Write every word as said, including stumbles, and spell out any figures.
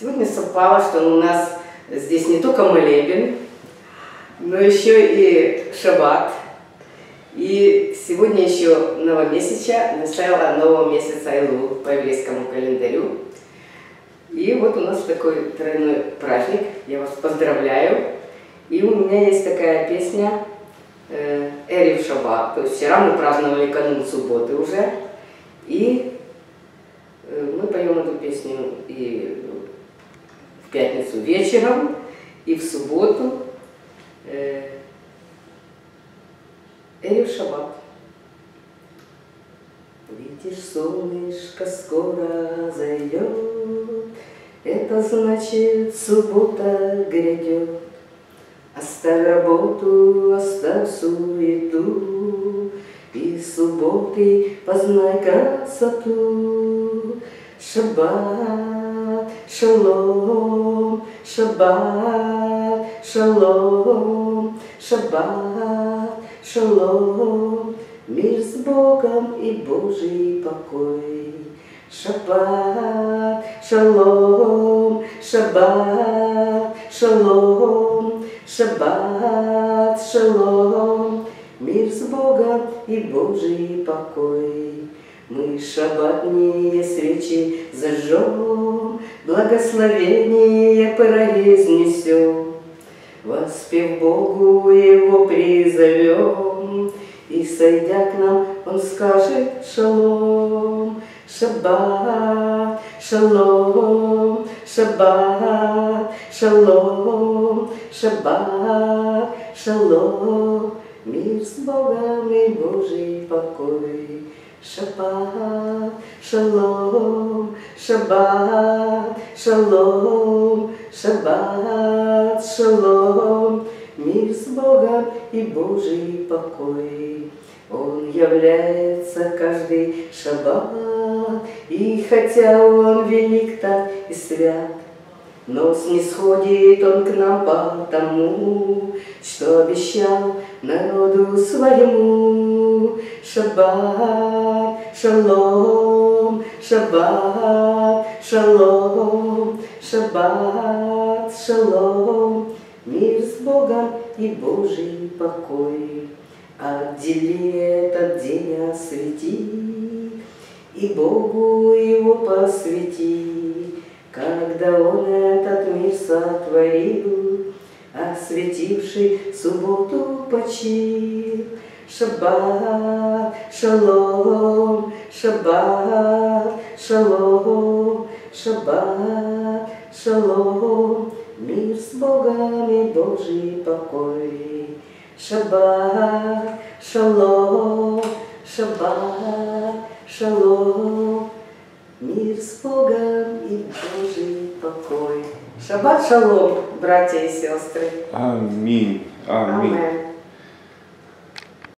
Сегодня совпало, что у нас здесь не только молебен, но еще и шаббат. И сегодня еще новомесяча, начало нового месяца Айлу по еврейскому календарю. И вот у нас такой тройной праздник. Я вас поздравляю. И у меня есть такая песня «Эрив шаббат». То есть вчера мы праздновали канун субботы уже. И мы поем эту песню и в пятницу вечером, и в субботу. Эрив шаббат. Видишь, солнышко скоро зайдет, это значит, суббота грядет. Оставь работу, оставь суету, и субботы познай красоту. Шаббат, шалом, шаббат, шалом, шаббат, шалом, мир с Богом и Божий покой. Шаббат, шалом, шаббат, шалом, шаббат, шалом, мир с Богом и Божий покой. Мы шаббатные свечи зажжем, благословение произнесем, воспев Богу Его призовем, и, сойдя к нам, Он скажет шалом. Шаббат, шалом, шаббат, шалом, шаббат, шалом, мир с Богом и Божий покой. Шаббат, шалом, шаббат, шалом, шаббат, шалом, мир с Богом и Божий покой. Он является каждый шаббат, и хотя он велик так и свят, но снисходит он к нам потому, что обещал народу своему. Шаббат, шалом, шаббат, шалом, шаббат, шалом, мир с Богом и Божий покой. Отдели этот день, освети, и Богу его посвяти, когда он этот мир сотворил, осветивший субботу почил. Шаббат, шалом, шаббат, шалом, шаббат, шалом, мир с Богом и Божий покой. Шаббат, шалом, шаббат, шалом, мир с Богом и Божий покой. Шаббат, шалом, братья и сестры. Аминь. Аминь. Аминь.